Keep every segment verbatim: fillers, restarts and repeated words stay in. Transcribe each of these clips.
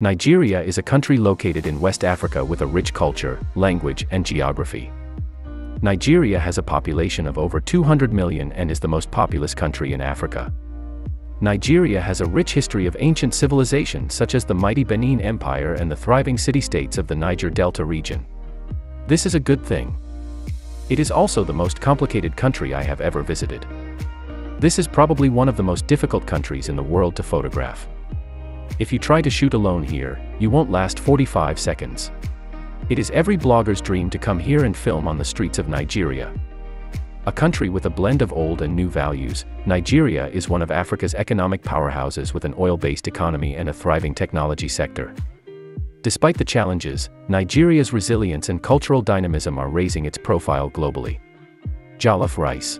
Nigeria is a country located in West Africa with a rich culture, language, and geography. Nigeria has a population of over two hundred million and is the most populous country in Africa. Nigeria has a rich history of ancient civilization such as the mighty Benin Empire and the thriving city-states of the Niger Delta region. This is a good thing. It is also the most complicated country I have ever visited. This is probably one of the most difficult countries in the world to photograph. If you try to shoot alone here, you won't last forty-five seconds. It is every blogger's dream to come here and film on the streets of Nigeria. A country with a blend of old and new values, Nigeria is one of Africa's economic powerhouses with an oil-based economy and a thriving technology sector. Despite the challenges, Nigeria's resilience and cultural dynamism are raising its profile globally. Jollof rice.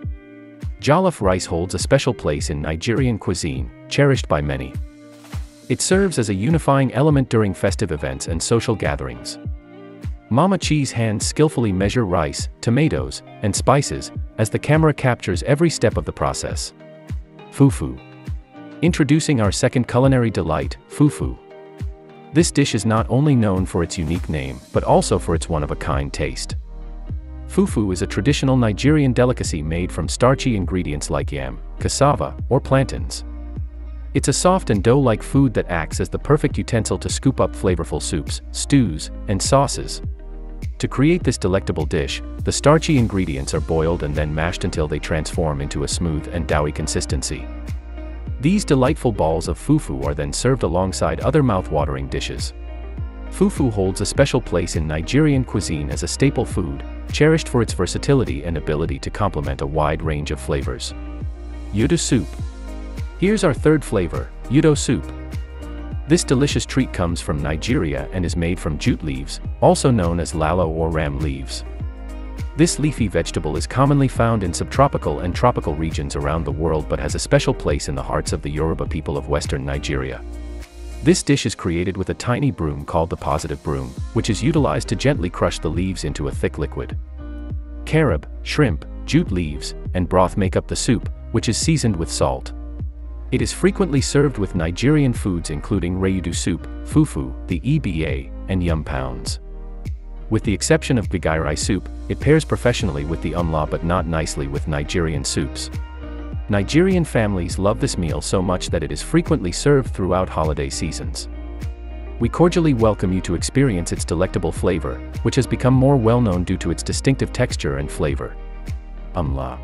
Jollof rice holds a special place in Nigerian cuisine, cherished by many. It serves as a unifying element during festive events and social gatherings. Mama Chi's hands skillfully measure rice, tomatoes, and spices, as the camera captures every step of the process. Fufu. Introducing our second culinary delight, fufu. This dish is not only known for its unique name, but also for its one-of-a-kind taste. Fufu is a traditional Nigerian delicacy made from starchy ingredients like yam, cassava, or plantains. It's a soft and dough-like food that acts as the perfect utensil to scoop up flavorful soups, stews, and sauces. To create this delectable dish, the starchy ingredients are boiled and then mashed until they transform into a smooth and doughy consistency. These delightful balls of fufu are then served alongside other mouth-watering dishes. Fufu holds a special place in Nigerian cuisine as a staple food, cherished for its versatility and ability to complement a wide range of flavors. Udu soup. Here's our third flavor, udu soup. This delicious treat comes from Nigeria and is made from jute leaves, also known as lalo or ram leaves. This leafy vegetable is commonly found in subtropical and tropical regions around the world but has a special place in the hearts of the Yoruba people of Western Nigeria. This dish is created with a tiny broom called the positive broom, which is utilized to gently crush the leaves into a thick liquid. Carob, shrimp, jute leaves, and broth make up the soup, which is seasoned with salt. It is frequently served with Nigerian foods including rayudu soup, fufu, the eba, and yam pounds. With the exception of gbagiri soup, it pairs professionally with the umla but not nicely with Nigerian soups. Nigerian families love this meal so much that it is frequently served throughout holiday seasons. We cordially welcome you to experience its delectable flavor, which has become more well-known due to its distinctive texture and flavor. Umla.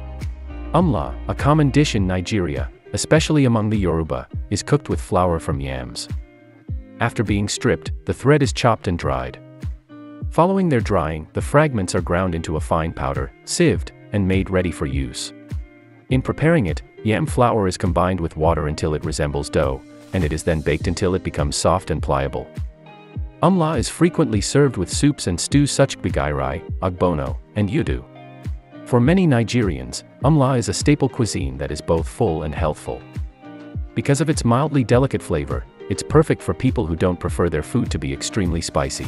Umla, a common dish in Nigeria, especially among the Yoruba, is cooked with flour from yams. After being stripped, the thread is chopped and dried. Following their drying, the fragments are ground into a fine powder, sieved, and made ready for use. In preparing it, yam flour is combined with water until it resembles dough, and it is then baked until it becomes soft and pliable. Umla is frequently served with soups and stews such as gbagiri, ogbono, and udu. For many Nigerians, umla is a staple cuisine that is both full and healthful. Because of its mildly delicate flavor, it's perfect for people who don't prefer their food to be extremely spicy.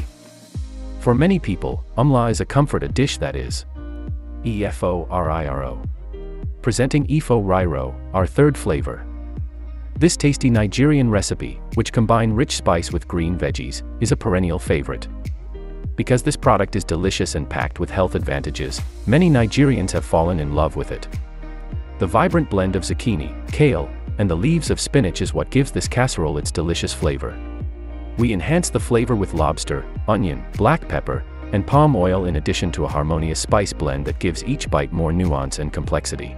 For many people, umla is a comfort a dish that is E F O R I R O. Presenting Efo Riro, our third flavor. This tasty Nigerian recipe, which combines rich spice with green veggies, is a perennial favorite. Because this product is delicious and packed with health advantages, many Nigerians have fallen in love with it. The vibrant blend of zucchini, kale, and the leaves of spinach is what gives this casserole its delicious flavor. We enhance the flavor with lobster, onion, black pepper, and palm oil in addition to a harmonious spice blend that gives each bite more nuance and complexity.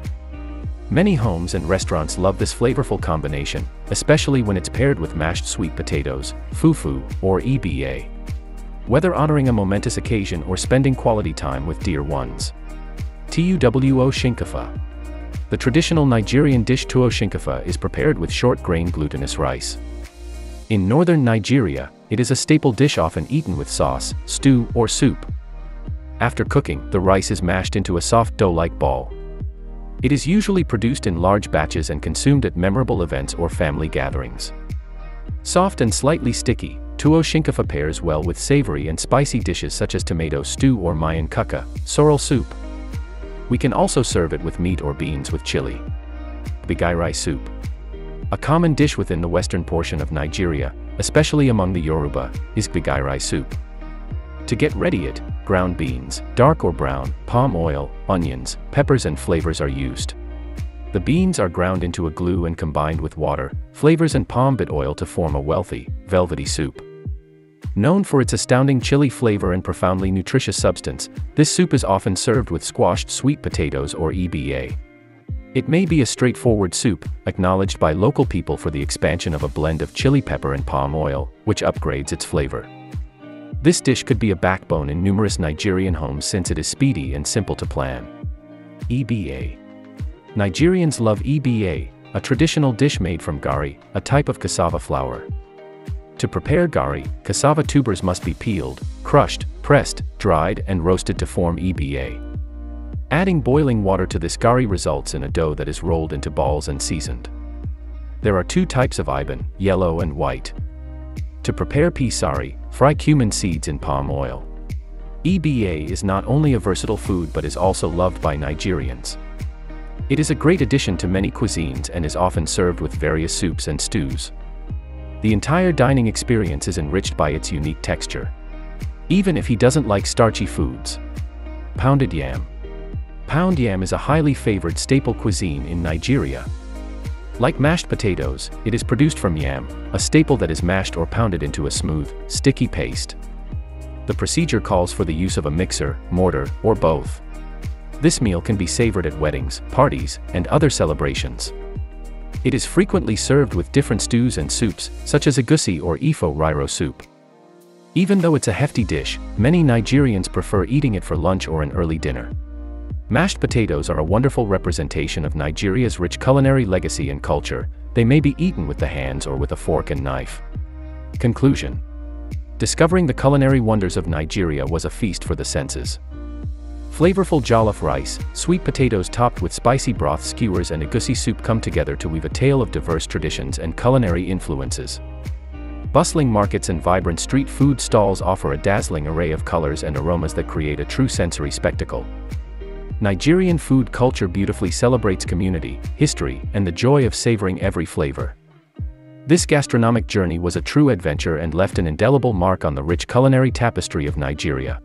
Many homes and restaurants love this flavorful combination, especially when it's paired with mashed sweet potatoes, fufu, or eba. Whether honoring a momentous occasion or spending quality time with dear ones. Tuwo Shinkafa. The traditional Nigerian dish tuwo shinkafa is prepared with short-grain glutinous rice. In northern Nigeria, it is a staple dish often eaten with sauce, stew, or soup. After cooking, the rice is mashed into a soft dough-like ball. It is usually produced in large batches and consumed at memorable events or family gatherings. Soft and slightly sticky, tuwo shinkafa pairs well with savory and spicy dishes such as tomato stew or miyan kuka, sorrel soup. We can also serve it with meat or beans with chili. Gbagiri soup. A common dish within the western portion of Nigeria, especially among the Yoruba, is gbegiri soup. To get ready it, ground beans, dark or brown, palm oil, onions, peppers and flavors are used. The beans are ground into a glue and combined with water, flavors and palm bit oil to form a wealthy, velvety soup. Known for its astounding chili flavor and profoundly nutritious substance, this soup is often served with squashed sweet potatoes or E B A. It may be a straightforward soup, acknowledged by local people for the expansion of a blend of chili pepper and palm oil, which upgrades its flavor. This dish could be a backbone in numerous Nigerian homes since it is speedy and simple to plan. E B A. Nigerians love E B A, a traditional dish made from gari, a type of cassava flour. To prepare gari, cassava tubers must be peeled, crushed, pressed, dried and roasted to form E B A. Adding boiling water to this gari results in a dough that is rolled into balls and seasoned. There are two types of iban, yellow and white. To prepare pisari, fry cumin seeds in palm oil. E B A is not only a versatile food but is also loved by Nigerians. It is a great addition to many cuisines and is often served with various soups and stews. The entire dining experience is enriched by its unique texture. Even if he doesn't like starchy foods. Pounded yam. Pound yam is a highly favored staple cuisine in Nigeria. Like mashed potatoes, it is produced from yam, a staple that is mashed or pounded into a smooth, sticky paste. The procedure calls for the use of a mixer, mortar, or both. This meal can be savored at weddings, parties, and other celebrations. It is frequently served with different stews and soups, such as egusi or ifo riro soup. Even though it's a hefty dish, many Nigerians prefer eating it for lunch or an early dinner. Mashed potatoes are a wonderful representation of Nigeria's rich culinary legacy and culture. They may be eaten with the hands or with a fork and knife. Conclusion. Discovering the culinary wonders of Nigeria was a feast for the senses. Flavorful jollof rice, sweet potatoes topped with spicy broth skewers and egusi soup come together to weave a tale of diverse traditions and culinary influences. Bustling markets and vibrant street food stalls offer a dazzling array of colors and aromas that create a true sensory spectacle. Nigerian food culture beautifully celebrates community, history, and the joy of savoring every flavor. This gastronomic journey was a true adventure and left an indelible mark on the rich culinary tapestry of Nigeria.